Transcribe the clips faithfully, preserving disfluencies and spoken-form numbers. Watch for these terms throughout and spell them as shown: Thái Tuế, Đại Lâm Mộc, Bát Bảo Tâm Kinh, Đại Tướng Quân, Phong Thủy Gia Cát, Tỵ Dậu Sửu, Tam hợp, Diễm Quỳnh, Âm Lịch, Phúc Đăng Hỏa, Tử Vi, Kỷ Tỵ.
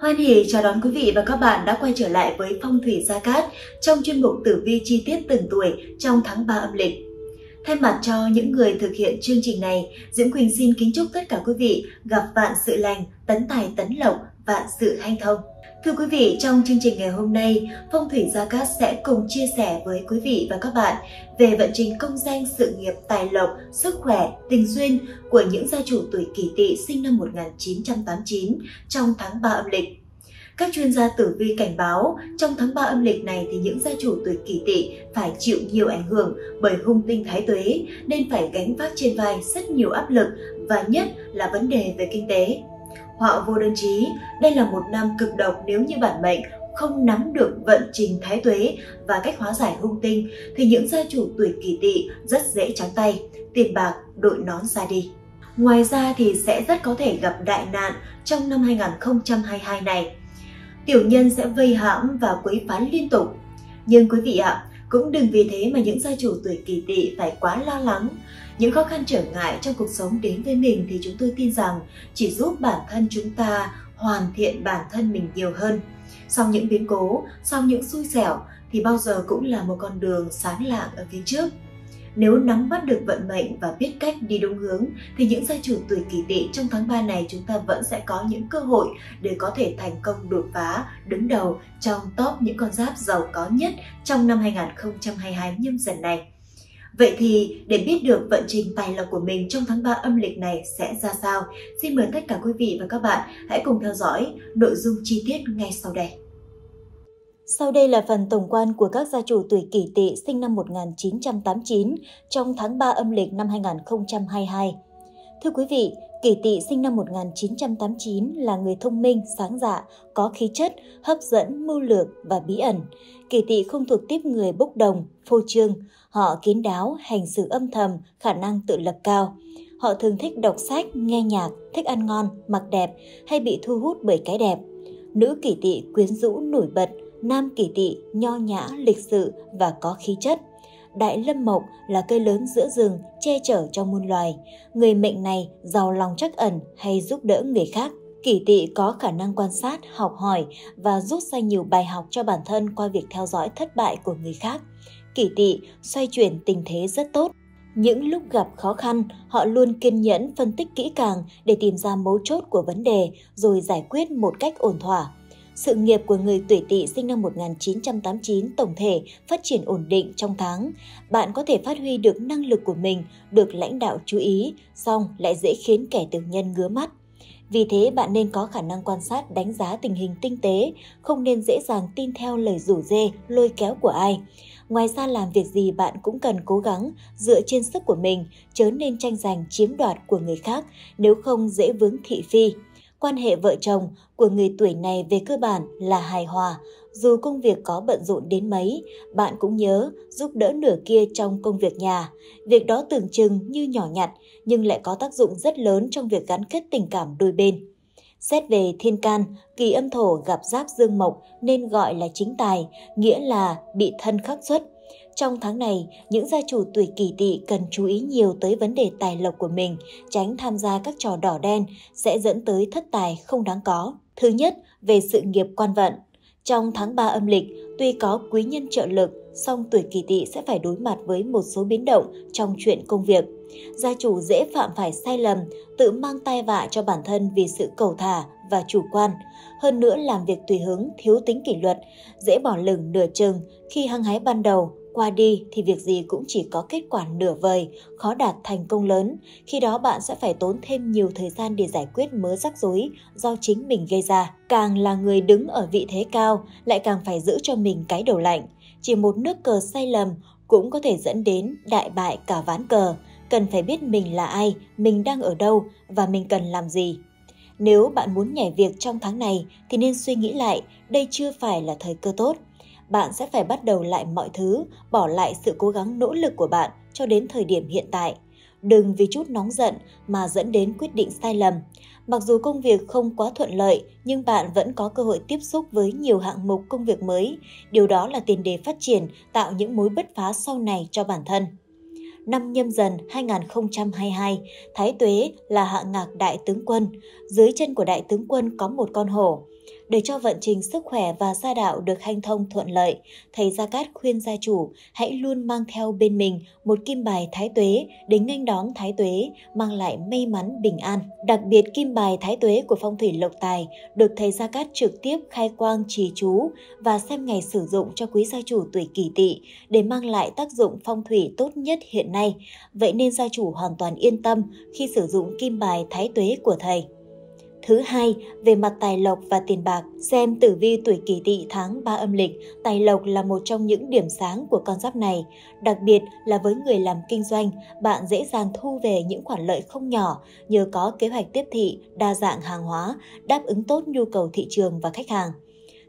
Hoan hỉ chào đón quý vị và các bạn đã quay trở lại với Phong Thủy Gia Cát trong chuyên mục Tử Vi chi tiết từng tuổi trong tháng ba âm lịch. Thay mặt cho những người thực hiện chương trình này, Diễm Quỳnh xin kính chúc tất cả quý vị gặp vạn sự lành, tấn tài tấn lộc, vạn sự hanh thông. Thưa quý vị, trong chương trình ngày hôm nay, Phong Thủy Gia Cát sẽ cùng chia sẻ với quý vị và các bạn về vận trình công danh, sự nghiệp, tài lộc, sức khỏe, tình duyên của những gia chủ tuổi Kỷ Tỵ sinh năm một nghìn chín trăm tám mươi chín trong tháng ba âm lịch. Các chuyên gia tử vi cảnh báo, trong tháng ba âm lịch này thì những gia chủ tuổi Kỷ Tỵ phải chịu nhiều ảnh hưởng bởi hung tinh Thái Tuế nên phải gánh vác trên vai rất nhiều áp lực và nhất là vấn đề về kinh tế. Họa vô đơn chí, đây là một năm cực độc nếu như bản mệnh không nắm được vận trình Thái Tuế và cách hóa giải hung tinh thì những gia chủ tuổi Kỷ Tỵ rất dễ trắng tay, tiền bạc đội nón ra đi. Ngoài ra thì sẽ rất có thể gặp đại nạn trong năm hai nghìn không trăm hai mươi hai này. Tiểu nhân sẽ vây hãm và quấy phá liên tục. Nhưng quý vị ạ, cũng đừng vì thế mà những gia chủ tuổi Kỷ Tỵ phải quá lo lắng. Những khó khăn trở ngại trong cuộc sống đến với mình thì chúng tôi tin rằng chỉ giúp bản thân chúng ta hoàn thiện bản thân mình nhiều hơn. Sau những biến cố, sau những xui xẻo thì bao giờ cũng là một con đường sáng lạng ở phía trước. Nếu nắm bắt được vận mệnh và biết cách đi đúng hướng thì những gia chủ tuổi Kỷ Tỵ trong tháng ba này chúng ta vẫn sẽ có những cơ hội để có thể thành công đột phá, đứng đầu trong top những con giáp giàu có nhất trong năm hai nghìn không trăm hai mươi hai Nhâm Dần này. Vậy thì để biết được vận trình tài lộc của mình trong tháng ba âm lịch này sẽ ra sao, xin mời tất cả quý vị và các bạn hãy cùng theo dõi nội dung chi tiết ngay sau đây. Sau đây là phần tổng quan của các gia chủ tuổi Kỷ Tỵ sinh năm một nghìn chín trăm tám mươi chín trong tháng ba âm lịch năm hai nghìn không trăm hai mươi hai. Thưa quý vị, Kỷ Tỵ sinh năm một nghìn chín trăm tám mươi chín là người thông minh, sáng dạ, có khí chất, hấp dẫn, mưu lược và bí ẩn. Kỷ Tỵ không thuộc tiếp người bốc đồng, phô trương. Họ kín đáo, hành xử âm thầm, khả năng tự lập cao. Họ thường thích đọc sách, nghe nhạc, thích ăn ngon, mặc đẹp hay bị thu hút bởi cái đẹp. Nữ Kỷ Tỵ quyến rũ nổi bật, nam Kỷ Tỵ nho nhã, lịch sự và có khí chất. Đại Lâm Mộc là cây lớn giữa rừng, che chở cho muôn loài. Người mệnh này giàu lòng trắc ẩn hay giúp đỡ người khác. Kỷ Tỵ có khả năng quan sát, học hỏi và rút ra nhiều bài học cho bản thân qua việc theo dõi thất bại của người khác. Kỷ Tỵ xoay chuyển tình thế rất tốt. Những lúc gặp khó khăn, họ luôn kiên nhẫn phân tích kỹ càng để tìm ra mấu chốt của vấn đề rồi giải quyết một cách ổn thỏa. Sự nghiệp của người tuổi Tỵ sinh năm một nghìn chín trăm tám mươi chín tổng thể phát triển ổn định trong tháng. Bạn có thể phát huy được năng lực của mình, được lãnh đạo chú ý, song lại dễ khiến kẻ tiểu nhân ngứa mắt. Vì thế, bạn nên có khả năng quan sát, đánh giá tình hình tinh tế, không nên dễ dàng tin theo lời rủ rê, lôi kéo của ai. Ngoài ra, làm việc gì bạn cũng cần cố gắng, dựa trên sức của mình, chớ nên tranh giành chiếm đoạt của người khác, nếu không dễ vướng thị phi. Quan hệ vợ chồng của người tuổi này về cơ bản là hài hòa. Dù công việc có bận rộn đến mấy, bạn cũng nhớ giúp đỡ nửa kia trong công việc nhà. Việc đó tưởng chừng như nhỏ nhặt nhưng lại có tác dụng rất lớn trong việc gắn kết tình cảm đôi bên. Xét về thiên can, kỳ âm thổ gặp giáp dương mộc nên gọi là chính tài, nghĩa là bị thân khắc xuất. Trong tháng này, những gia chủ tuổi Kỷ Tỵ cần chú ý nhiều tới vấn đề tài lộc của mình, tránh tham gia các trò đỏ đen sẽ dẫn tới thất tài không đáng có. Thứ nhất, về sự nghiệp quan vận. Trong tháng ba âm lịch, tuy có quý nhân trợ lực, song tuổi Kỷ Tỵ sẽ phải đối mặt với một số biến động trong chuyện công việc. Gia chủ dễ phạm phải sai lầm, tự mang tai vạ cho bản thân vì sự cầu thả và chủ quan. Hơn nữa, làm việc tùy hứng, thiếu tính kỷ luật, dễ bỏ lửng nửa chừng, khi hăng hái ban đầu qua đi thì việc gì cũng chỉ có kết quả nửa vời, khó đạt thành công lớn. Khi đó bạn sẽ phải tốn thêm nhiều thời gian để giải quyết mớ rắc rối do chính mình gây ra. Càng là người đứng ở vị thế cao, lại càng phải giữ cho mình cái đầu lạnh. Chỉ một nước cờ sai lầm cũng có thể dẫn đến đại bại cả ván cờ. Cần phải biết mình là ai, mình đang ở đâu và mình cần làm gì. Nếu bạn muốn nhảy việc trong tháng này thì nên suy nghĩ lại, đây chưa phải là thời cơ tốt. Bạn sẽ phải bắt đầu lại mọi thứ, bỏ lại sự cố gắng nỗ lực của bạn cho đến thời điểm hiện tại. Đừng vì chút nóng giận mà dẫn đến quyết định sai lầm. Mặc dù công việc không quá thuận lợi, nhưng bạn vẫn có cơ hội tiếp xúc với nhiều hạng mục công việc mới. Điều đó là tiền đề phát triển, tạo những mối bứt phá sau này cho bản thân. năm Nhâm Dần hai nghìn không trăm hai mươi hai, Thái Tuế là hạ ngạc Đại Tướng Quân. Dưới chân của Đại Tướng Quân có một con hổ. Để cho vận trình sức khỏe và gia đạo được hanh thông thuận lợi, thầy Gia Cát khuyên gia chủ hãy luôn mang theo bên mình một kim bài Thái Tuế để nghênh đón Thái Tuế, mang lại may mắn bình an. Đặc biệt kim bài Thái Tuế của phong thủy Lộc Tài được thầy Gia Cát trực tiếp khai quang trì chú và xem ngày sử dụng cho quý gia chủ tuổi Kỷ Tỵ để mang lại tác dụng phong thủy tốt nhất hiện nay. Vậy nên gia chủ hoàn toàn yên tâm khi sử dụng kim bài Thái Tuế của thầy. Thứ hai, về mặt tài lộc và tiền bạc, xem tử vi tuổi Kỷ Tỵ tháng ba âm lịch, tài lộc là một trong những điểm sáng của con giáp này. Đặc biệt là với người làm kinh doanh, bạn dễ dàng thu về những khoản lợi không nhỏ nhờ có kế hoạch tiếp thị, đa dạng hàng hóa, đáp ứng tốt nhu cầu thị trường và khách hàng.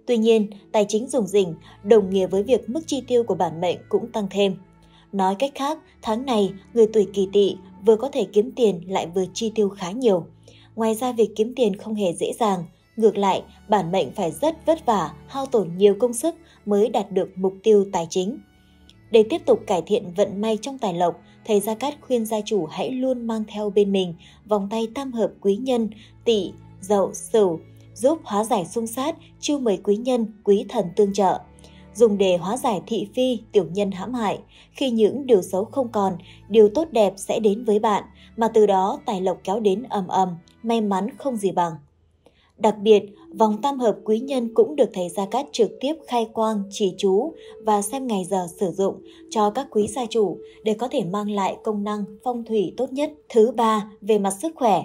Tuy nhiên, tài chính rủng rỉnh đồng nghĩa với việc mức chi tiêu của bản mệnh cũng tăng thêm. Nói cách khác, tháng này người tuổi Kỷ Tỵ vừa có thể kiếm tiền lại vừa chi tiêu khá nhiều. Ngoài ra việc kiếm tiền không hề dễ dàng, ngược lại bản mệnh phải rất vất vả, hao tổn nhiều công sức mới đạt được mục tiêu tài chính. Để tiếp tục cải thiện vận may trong tài lộc, thầy Gia Cát khuyên gia chủ hãy luôn mang theo bên mình vòng tay tam hợp quý nhân, Tỵ, Dậu, Sửu, giúp hóa giải xung sát, chiêu mời quý nhân, quý thần tương trợ. Dùng để hóa giải thị phi, tiểu nhân hãm hại. Khi những điều xấu không còn, điều tốt đẹp sẽ đến với bạn, mà từ đó tài lộc kéo đến ầm ầm, may mắn không gì bằng. Đặc biệt, vòng tam hợp quý nhân cũng được thầy Gia Cát trực tiếp khai quang, chỉ chú và xem ngày giờ sử dụng cho các quý gia chủ để có thể mang lại công năng phong thủy tốt nhất. Thứ ba, về mặt sức khỏe.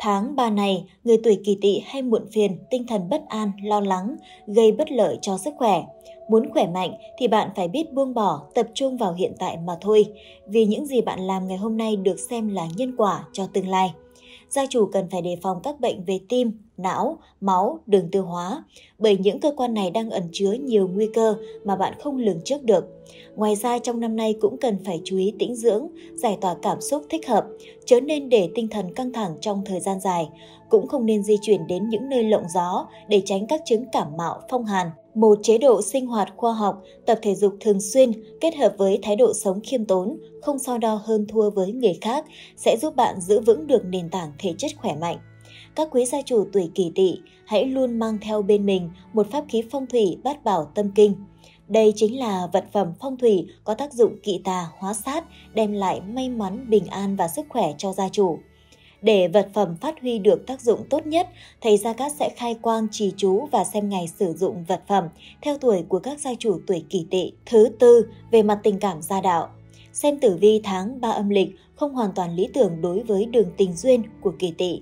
Tháng ba này, người tuổi Kỷ Tỵ hay muộn phiền, tinh thần bất an, lo lắng, gây bất lợi cho sức khỏe. Muốn khỏe mạnh thì bạn phải biết buông bỏ, tập trung vào hiện tại mà thôi, vì những gì bạn làm ngày hôm nay được xem là nhân quả cho tương lai. Gia chủ cần phải đề phòng các bệnh về tim, não, máu, đường tiêu hóa, bởi những cơ quan này đang ẩn chứa nhiều nguy cơ mà bạn không lường trước được. Ngoài ra trong năm nay cũng cần phải chú ý tĩnh dưỡng, giải tỏa cảm xúc thích hợp, chớ nên để tinh thần căng thẳng trong thời gian dài, cũng không nên di chuyển đến những nơi lộng gió để tránh các chứng cảm mạo phong hàn. Một chế độ sinh hoạt khoa học, tập thể dục thường xuyên kết hợp với thái độ sống khiêm tốn, không so đo hơn thua với người khác sẽ giúp bạn giữ vững được nền tảng thể chất khỏe mạnh. Các quý gia chủ tuổi Kỷ Tỵ hãy luôn mang theo bên mình một pháp khí phong thủy Bát Bảo Tâm Kinh. Đây chính là vật phẩm phong thủy có tác dụng kỵ tà, hóa sát, đem lại may mắn, bình an và sức khỏe cho gia chủ. Để vật phẩm phát huy được tác dụng tốt nhất, thầy Gia Cát sẽ khai quang trì chú và xem ngày sử dụng vật phẩm theo tuổi của các gia chủ tuổi Kỷ Tỵ. Thứ tư, về mặt tình cảm gia đạo. Xem tử vi tháng ba âm lịch không hoàn toàn lý tưởng đối với đường tình duyên của Kỷ Tỵ.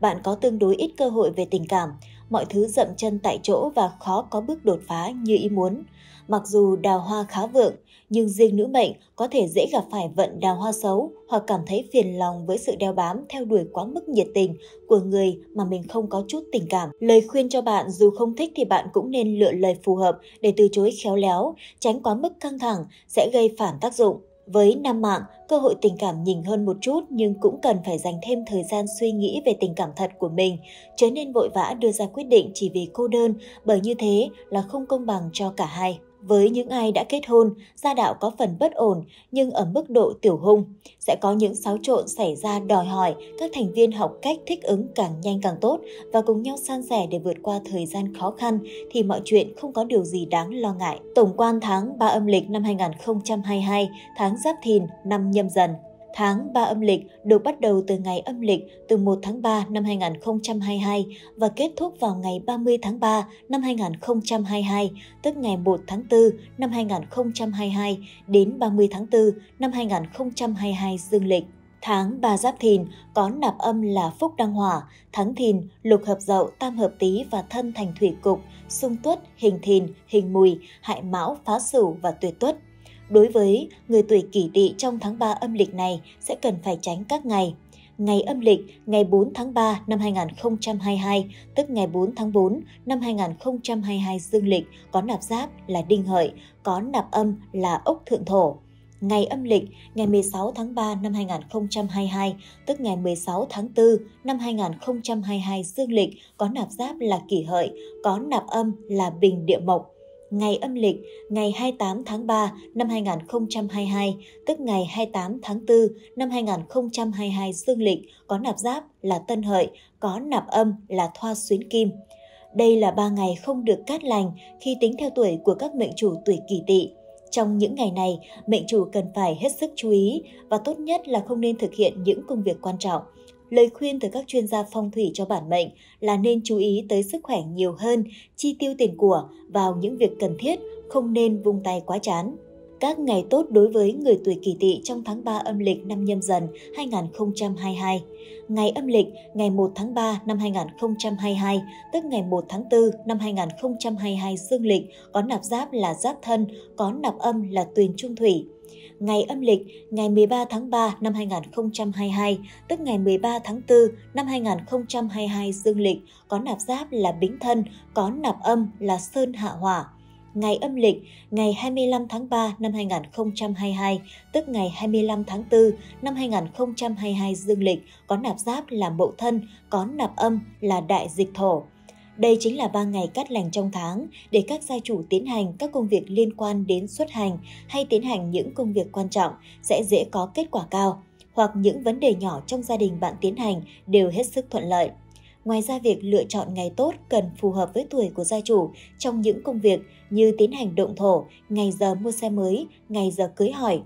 Bạn có tương đối ít cơ hội về tình cảm, mọi thứ dậm chân tại chỗ và khó có bước đột phá như ý muốn. Mặc dù đào hoa khá vượng, nhưng riêng nữ mệnh có thể dễ gặp phải vận đào hoa xấu hoặc cảm thấy phiền lòng với sự đeo bám theo đuổi quá mức nhiệt tình của người mà mình không có chút tình cảm. Lời khuyên cho bạn dù không thích thì bạn cũng nên lựa lời phù hợp để từ chối khéo léo, tránh quá mức căng thẳng sẽ gây phản tác dụng. Với nam mạng, cơ hội tình cảm nhỉnh hơn một chút nhưng cũng cần phải dành thêm thời gian suy nghĩ về tình cảm thật của mình, chớ nên vội vã đưa ra quyết định chỉ vì cô đơn, bởi như thế là không công bằng cho cả hai. Với những ai đã kết hôn, gia đạo có phần bất ổn nhưng ở mức độ tiểu hung, sẽ có những xáo trộn xảy ra đòi hỏi các thành viên học cách thích ứng càng nhanh càng tốt và cùng nhau san sẻ để vượt qua thời gian khó khăn thì mọi chuyện không có điều gì đáng lo ngại. Tổng quan tháng ba âm lịch năm hai nghìn không trăm hai mươi hai, tháng Giáp Thìn, năm Nhâm Dần. Tháng ba âm lịch được bắt đầu từ ngày âm lịch từ một tháng ba năm hai nghìn không trăm hai mươi hai và kết thúc vào ngày ba mươi tháng ba năm hai nghìn không trăm hai mươi hai, tức ngày một tháng tư năm hai nghìn không trăm hai mươi hai đến ba mươi tháng tư năm hai nghìn không trăm hai mươi hai dương lịch. Tháng ba Giáp Thìn có nạp âm là Phúc Đăng Hỏa, tháng Thìn, lục hợp Dậu, tam hợp Tý và thân thành thủy cục, xung Tuất, hình Thìn, hình Mùi, hại Mão, phá Sửu và tuyệt Tuất. Đối với người tuổi Kỷ Tỵ trong tháng ba âm lịch này sẽ cần phải tránh các ngày. Ngày âm lịch ngày bốn tháng ba năm hai nghìn không trăm hai mươi hai, tức ngày bốn tháng tư năm hai nghìn không trăm hai mươi hai dương lịch có nạp giáp là Đinh Hợi, có nạp âm là Ốc Thượng Thổ. Ngày âm lịch ngày mười sáu tháng ba năm hai nghìn không trăm hai mươi hai, tức ngày mười sáu tháng tư năm hai nghìn không trăm hai mươi hai dương lịch có nạp giáp là Kỷ Hợi, có nạp âm là Bình Địa Mộc. Ngày âm lịch, ngày hai mươi tám tháng ba năm hai nghìn không trăm hai mươi hai, tức ngày hai mươi tám tháng tư năm hai nghìn không trăm hai mươi hai dương lịch, có nạp giáp là Tân Hợi, có nạp âm là Thoa Xuyến Kim. Đây là ba ngày không được cát lành khi tính theo tuổi của các mệnh chủ tuổi Kỷ Tỵ. Trong những ngày này, mệnh chủ cần phải hết sức chú ý và tốt nhất là không nên thực hiện những công việc quan trọng. Lời khuyên từ các chuyên gia phong thủy cho bản mệnh là nên chú ý tới sức khỏe nhiều hơn, chi tiêu tiền của vào những việc cần thiết, không nên vung tay quá chán. Các ngày tốt đối với người tuổi Kỷ Tỵ trong tháng ba âm lịch năm Nhâm Dần hai nghìn không trăm hai mươi hai. Ngày âm lịch ngày một tháng ba năm hai nghìn không trăm hai mươi hai, tức ngày một tháng tư năm hai nghìn không trăm hai mươi hai dương lịch, có nạp giáp là Giáp Thân, có nạp âm là Tuyền Trung Thủy. Ngày âm lịch ngày mười ba tháng ba năm hai nghìn không trăm hai mươi hai, tức ngày mười ba tháng tư năm hai nghìn không trăm hai mươi hai dương lịch, có nạp giáp là Bính Thân, có nạp âm là Sơn Hạ Hỏa. Ngày âm lịch ngày hai mươi lăm tháng ba năm hai nghìn không trăm hai mươi hai, tức ngày hai mươi lăm tháng tư năm hai nghìn không trăm hai mươi hai dương lịch, có nạp giáp là Mậu Thân, có nạp âm là Đại Dịch Thổ. Đây chính là ba ngày cát lành trong tháng để các gia chủ tiến hành các công việc liên quan đến xuất hành hay tiến hành những công việc quan trọng sẽ dễ có kết quả cao, hoặc những vấn đề nhỏ trong gia đình bạn tiến hành đều hết sức thuận lợi. Ngoài ra, việc lựa chọn ngày tốt cần phù hợp với tuổi của gia chủ trong những công việc như tiến hành động thổ, ngày giờ mua xe mới, ngày giờ cưới hỏi.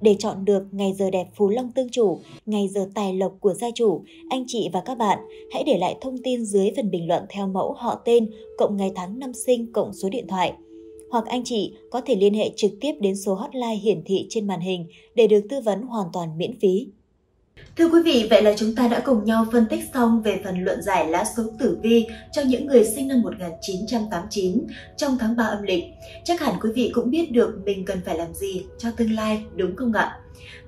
Để chọn được ngày giờ đẹp phú long tương chủ, ngày giờ tài lộc của gia chủ, anh chị và các bạn hãy để lại thông tin dưới phần bình luận theo mẫu họ tên, cộng ngày tháng năm sinh, cộng số điện thoại. Hoặc anh chị có thể liên hệ trực tiếp đến số hotline hiển thị trên màn hình để được tư vấn hoàn toàn miễn phí. Thưa quý vị, vậy là chúng ta đã cùng nhau phân tích xong về phần luận giải lá số tử vi cho những người sinh năm một nghìn chín trăm tám mươi chín trong tháng ba âm lịch. Chắc hẳn quý vị cũng biết được mình cần phải làm gì cho tương lai, đúng không ạ?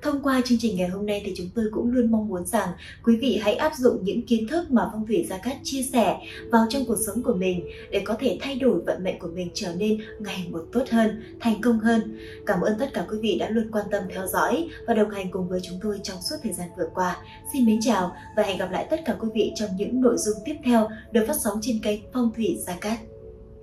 Thông qua chương trình ngày hôm nay thì chúng tôi cũng luôn mong muốn rằng quý vị hãy áp dụng những kiến thức mà Phong Thủy Gia Cát chia sẻ vào trong cuộc sống của mình để có thể thay đổi vận mệnh của mình trở nên ngày một tốt hơn, thành công hơn. Cảm ơn tất cả quý vị đã luôn quan tâm theo dõi và đồng hành cùng với chúng tôi trong suốt thời gian vừa qua. Xin mến chào và hẹn gặp lại tất cả quý vị trong những nội dung tiếp theo được phát sóng trên kênh Phong Thủy Gia Cát.